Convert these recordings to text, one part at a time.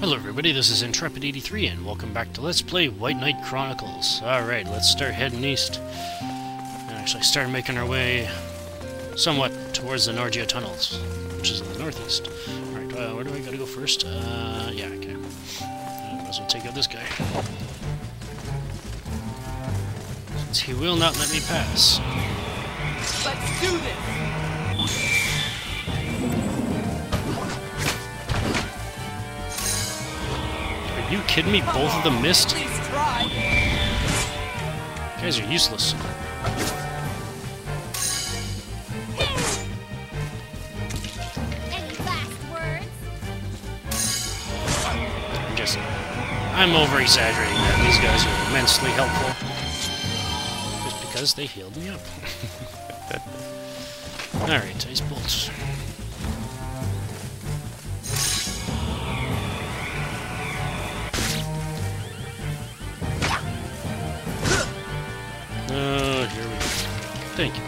Hello everybody, this is Entrepid83 and welcome back to Let's Play White Knight Chronicles. Alright, let's start heading east and actually start making our way somewhat towards the Nordia Tunnels, which is in the northeast. Alright, where do I gotta go first? Yeah, okay. Might as well take out this guy, since he will not let me pass. Let's do this! Are you kidding me? Both of them missed? You guys are useless. Any last words? I'm over-exaggerating that. These guys are immensely helpful. Just because they healed me up. Alright, ice bolts. Here we go. Thank you.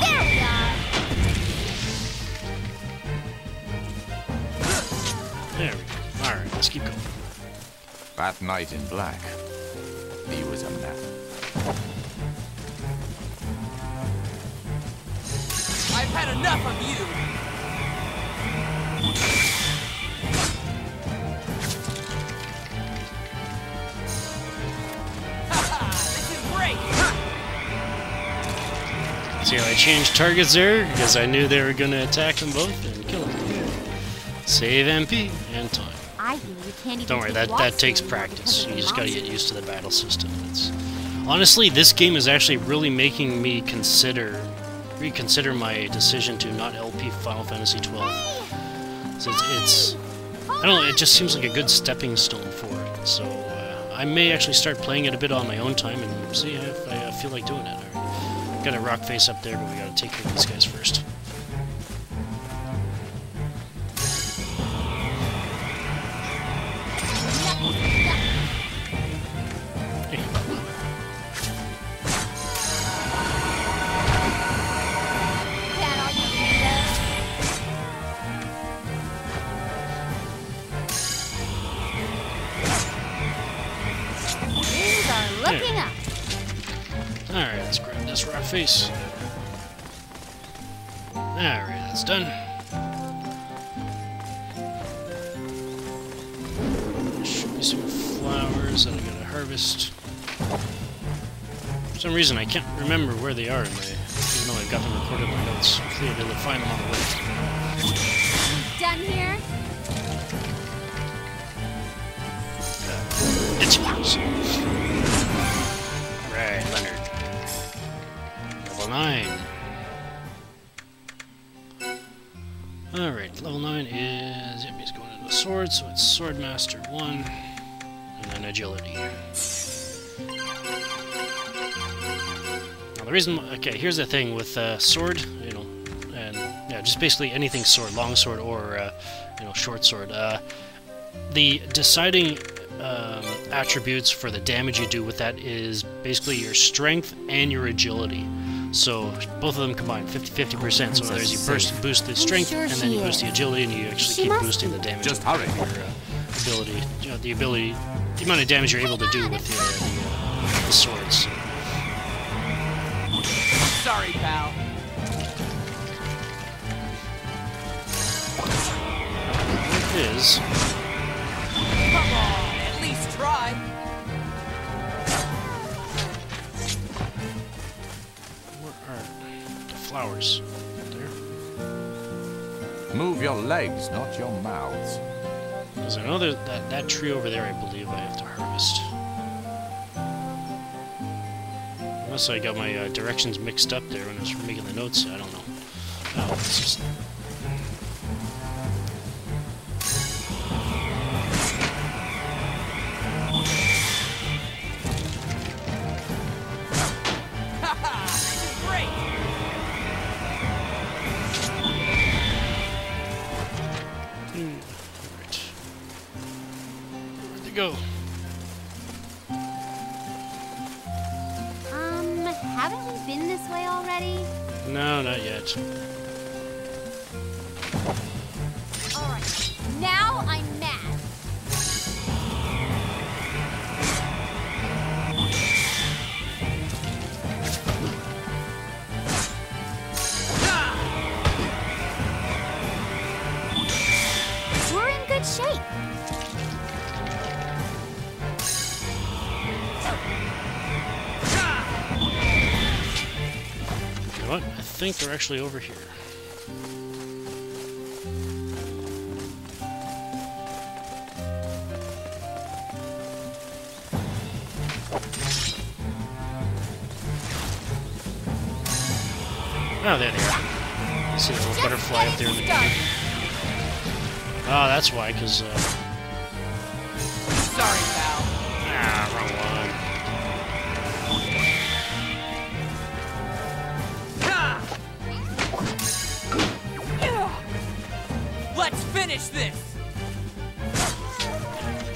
There we are. There we go. Alright, let's keep going. That knight in black. He was a man. I've had enough of you! See how I changed targets there, because I knew they were going to attack them both and kill them. Save MP and time. Don't worry, that takes practice. You just gotta get used to the battle system. It's, honestly, this game is actually really making me reconsider my decision to not LP Final Fantasy XII. So it's I don't know, it just seems like a good stepping stone for it. So I may actually start playing it a bit on my own time and see if I feel like doing it. Got a rock face up there, but we gotta take care of these guys first. Face. Alright, that's done. There should be some flowers that I gotta harvest. For some reason I can't remember where they are in my, even though I've got them recorded in my notes. Hopefully I'll be able to find them on the way. Done here? It's yours. Alright, Leonard. 9. Alright, level 9 is... Yep, he's going into sword, so it's Sword Master 1, and then Agility. Now the reason... Okay, here's the thing with sword, you know, and yeah, just basically anything sword, long sword or, you know, short sword. The deciding attributes for the damage you do with that is basically your strength and your agility. So both of them combined, 50%. So in other words, you boost the strength, and then you boost the agility, and you actually keep boosting the damage. Just hurry. Your ability, you know, the amount of damage you're able to do with the swords. Sorry, pal. It is. Come on, at least try. Flowers. There. Move your legs, not your mouths. There's another that tree over there. I believe I have to harvest. Unless I got my directions mixed up there when I was making the notes. I don't know. Oh, it's just... Go. Haven't we been this way already? No, not yet. All right. Now I'm mad. We're in good shape. You know what? I think they're actually over here. Oh, there they are. You see the little butterfly up there in the corner. Oh, that's why, because, Sorry, pal. Ah, wrong one. Let's finish this!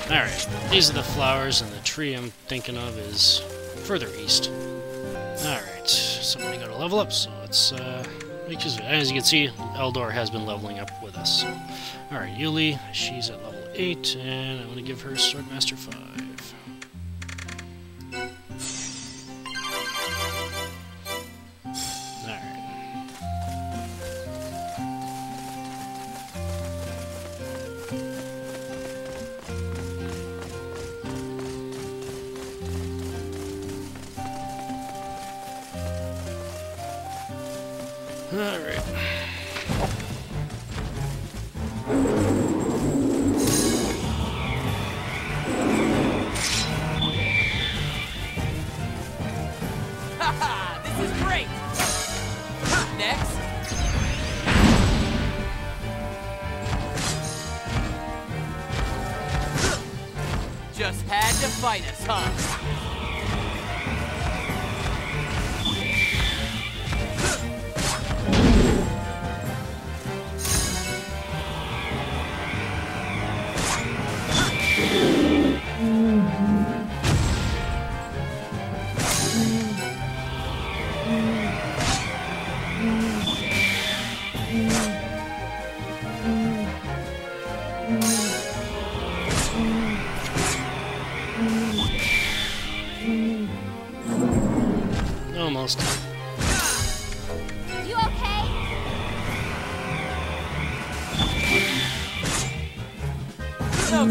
Alright, these are the flowers, and the tree I'm thinking of is further east. Alright, somebody got to level up, so let's make this. As you can see, Eldor has been leveling up with us. Alright, Yuli, she's at level 8, and I'm going to give her Sword Master 5. Alright. Haha, this is great. Next. Just had to fight us, huh?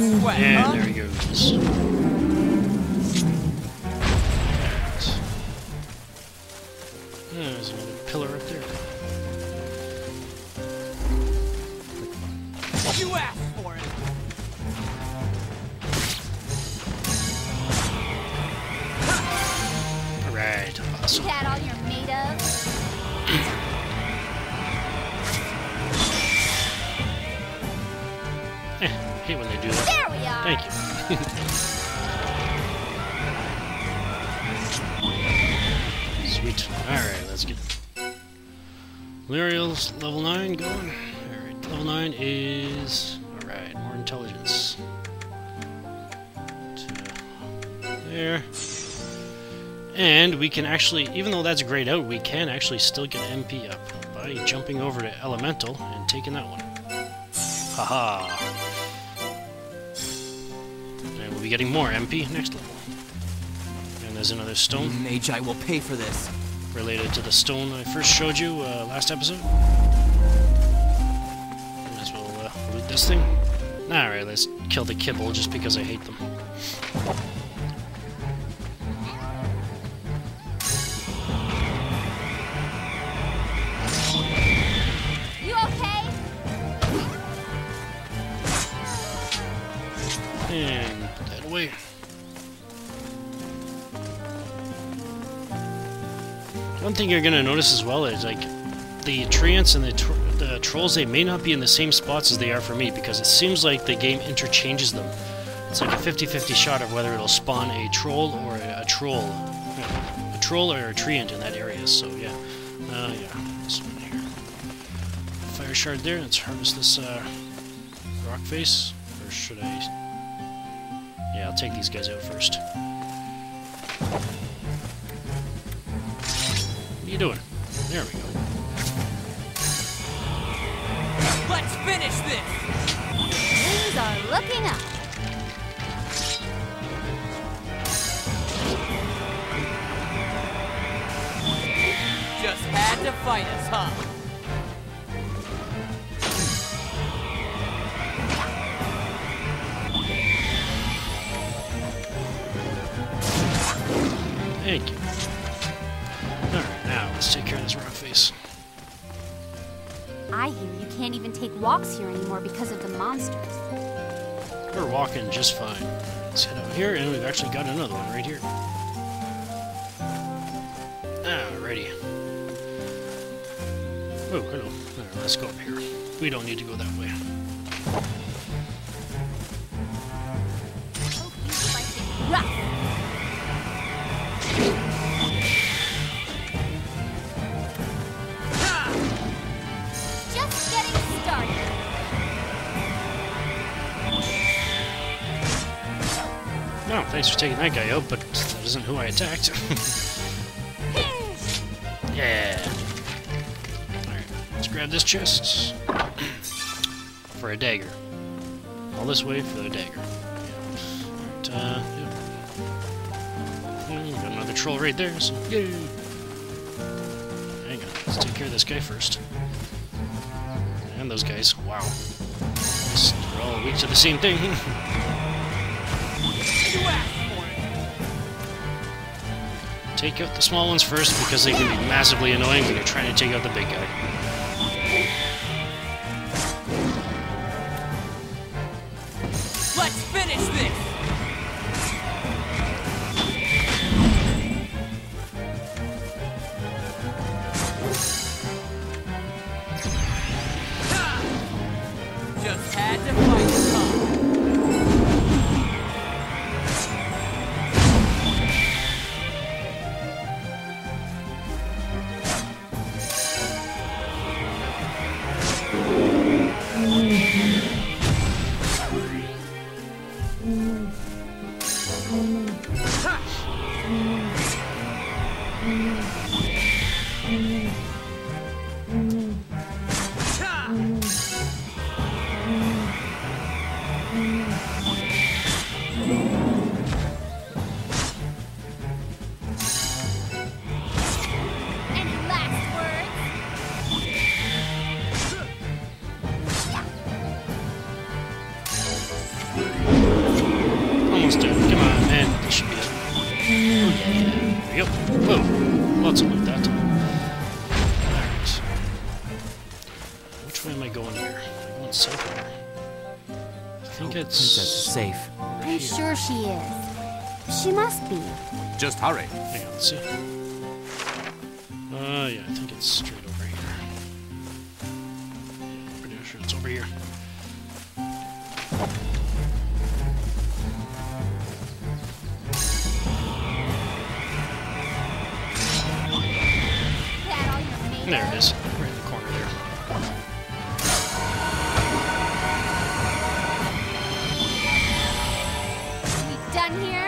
And there he goes. Oh, there's another pillar up there. You asked for it. All right. Awesome. You had all you're made of. I hate when they do that. There we are. Thank you. Sweet. Alright, let's get it. Lirial's level 9 going. Alright, level 9 is... Alright, more intelligence. There. And we can actually, even though that's grayed out, we can actually still get MP up by jumping over to Elemental and taking that one. Haha. We'll be getting more MP next level. And there's another stone. Mage, I will pay for this. Related to the stone I first showed you last episode. Might as well loot this thing. Alright, let's kill the kibble just because I hate them. And put that away. One thing you're gonna notice as well is like the treants and the trolls. They may not be in the same spots as they are for me because it seems like the game interchanges them. It's like a 50-50 shot of whether it'll spawn a troll or a treant in that area. So yeah, this one here. Fire shard there. Let's harvest this rock face, or should I? Yeah, I'll take these guys out first. What are you doing? There we go. this. Things are looking up. Just had to fight us, huh? Thank you. Alright, now let's take care of this rock face. I hear you can't even take walks here anymore because of the monsters. We're walking just fine. Let's head over here, and we've actually got another one right here. Alrighty. Oh, hello. Alright, let's go up here. We don't need to go that way. Oh, thanks for taking that guy out, but that isn't who I attacked. Yeah. Alright, let's grab this chest. For a dagger. All this way for the dagger. Alright, yeah. Got another troll right there, so yay! Hang on, let's take care of this guy first. And those guys. Wow. They're all weak to the same thing. Take out the small ones first because they can be massively annoying when you're trying to take out the big guy. Let's finish this. Just had to fight the top. Just hurry. Hang on, let's see. Yeah, I think it's straight over here. Yeah, pretty sure it's over here. There it is. Right in the corner there. We done here?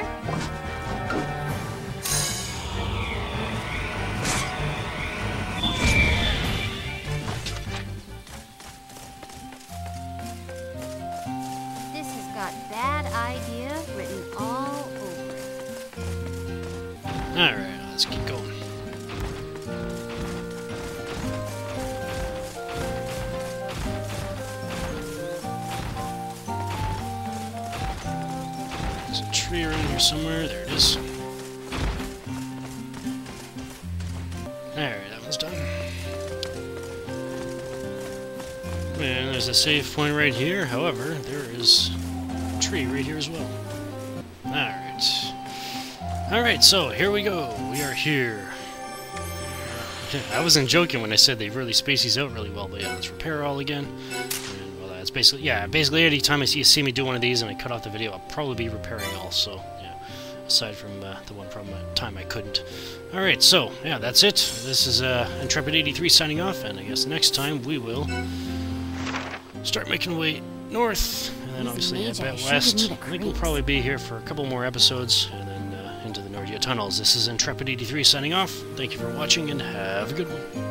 Somewhere, there it is. Alright, that one's done. And there's a save point right here, however, there is a tree right here as well. Alright. Alright, so here we go. We are here. I wasn't joking when I said they really space these out really well, but yeah, let's repair all again. It's basically, yeah, basically any time you see me do one of these and I cut off the video, I'll probably be repairing all, so, yeah, aside from the one problem time I couldn't. Alright, so, yeah, that's it. This is Entrepid83 signing off, and I guess next time we will start making way north, and then obviously head back west. I think we'll probably be here for a couple more episodes, and then into the Nordia Tunnels. This is Entrepid83 signing off. Thank you for watching, and have a good one.